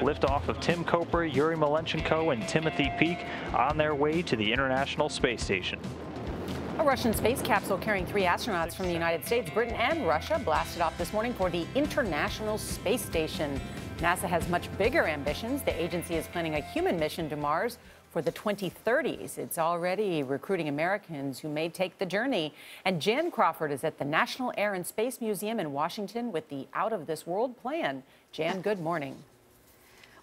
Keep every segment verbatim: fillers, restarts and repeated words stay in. liftoff of Tim Kopra, Yuri Malenchenko, and Timothy Peake on their way to the International Space Station. A Russian space capsule carrying three astronauts from the United States, Britain, and Russia blasted off this morning for the International Space Station. NASA has much bigger ambitions. The agency is planning a human mission to Mars for the twenty thirties. It's already recruiting Americans who may take the journey. And Jan Crawford is at the National Air and Space Museum in Washington with the Out of This World plan. Jan, good morning.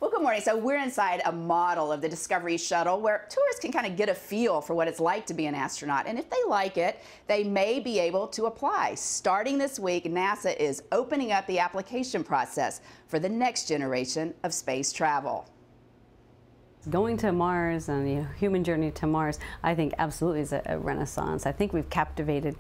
Well, good morning. So we're inside a model of the Discovery Shuttle where tourists can kind of get a feel for what it's like to be an astronaut. And if they like it, they may be able to apply. Starting this week, NASA is opening up the application process for the next generation of space travel. Going to Mars and the human journey to Mars, I think absolutely is a, a renaissance. I think we've captivated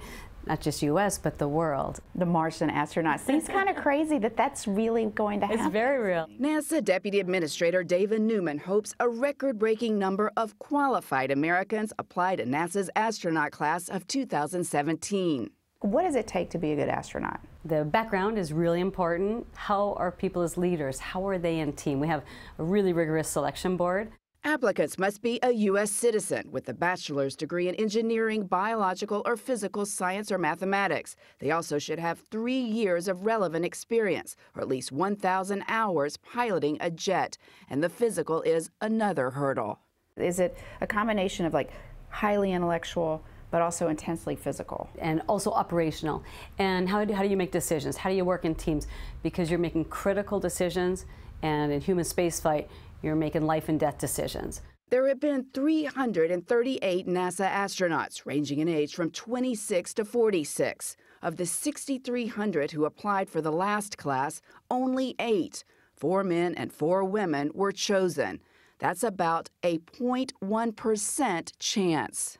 not just U S but the world. The Martian astronaut seems kind of crazy that that's really going to happen. It's very real. NASA Deputy Administrator David Newman hopes a record-breaking number of qualified Americans apply to NASA's astronaut class of two thousand seventeen. What does it take to be a good astronaut? The background is really important. How are people as leaders? How are they in team? We have a really rigorous selection board. Applicants must be a U S citizen with a bachelor's degree in engineering, biological or physical science or mathematics. They also should have three years of relevant experience, or at least one thousand hours piloting a jet. And the physical is another hurdle. Is it a combination of like highly intellectual, but also intensely physical? And also operational. And how do, how do you make decisions? How do you work in teams? Because you're making critical decisions, and in human spaceflight, you're making life and death decisions. There have been three hundred thirty-eight NASA astronauts, ranging in age from twenty-six to forty-six. Of the six thousand three hundred who applied for the last class, only eight, four men and four women, were chosen. That's about a zero point one percent chance.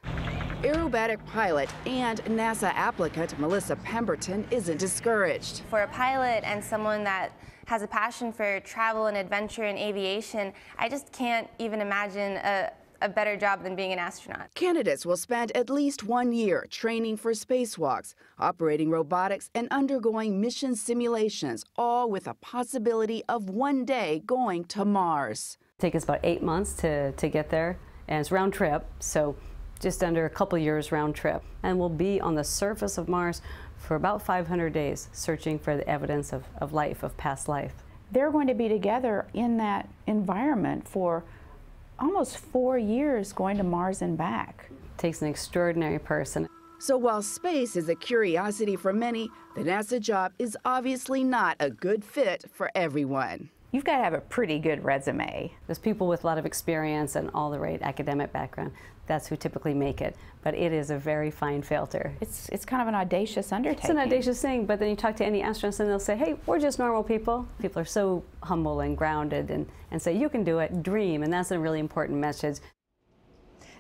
Aerobatic pilot and NASA applicant Melissa Pemberton isn't discouraged. For a pilot and someone that has a passion for travel and adventure and aviation, I just can't even imagine a, a better job than being an astronaut. Candidates will spend at least one year training for spacewalks, operating robotics, and undergoing mission simulations, all with a possibility of one day going to Mars. It takes us about eight months to, to get there, and it's round trip, so just under a couple years round trip. And we'll be on the surface of Mars for about five hundred days, searching for the evidence of, of life, of past life. They're going to be together in that environment for almost four years, going to Mars and back. It takes an extraordinary person. So while space is a curiosity for many, the NASA job is obviously not a good fit for everyone. You've got to have a pretty good resume. There's people with a lot of experience and all the right academic background. That's who typically make it, but it is a very fine filter. It's, it's kind of an audacious undertaking. It's an audacious thing, but then you talk to any astronauts and they'll say, hey, we're just normal people. People are so humble and grounded and, and say, you can do it, dream, and that's a really important message.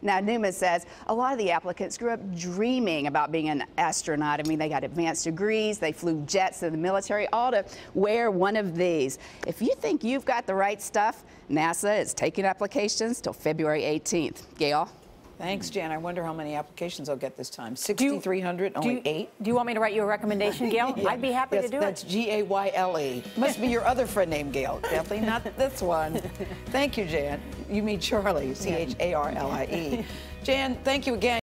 Now, Newman says a lot of the applicants grew up dreaming about being an astronaut. I mean, they got advanced degrees, they flew jets in the military, all to wear one of these. If you think you've got the right stuff, NASA is taking applications till February eighteenth. Gail? Thanks, Jan. I wonder how many applications I'll get this time. six thousand three hundred, only eight. Do you want me to write you a recommendation, Gail? Yeah. I'd be happy yes, to do that's it. That's G A Y L E. Must be your other friend named Gail. Definitely not this one. Thank you, Jan. You mean Charlie, C H A R L I E. Jan, thank you again.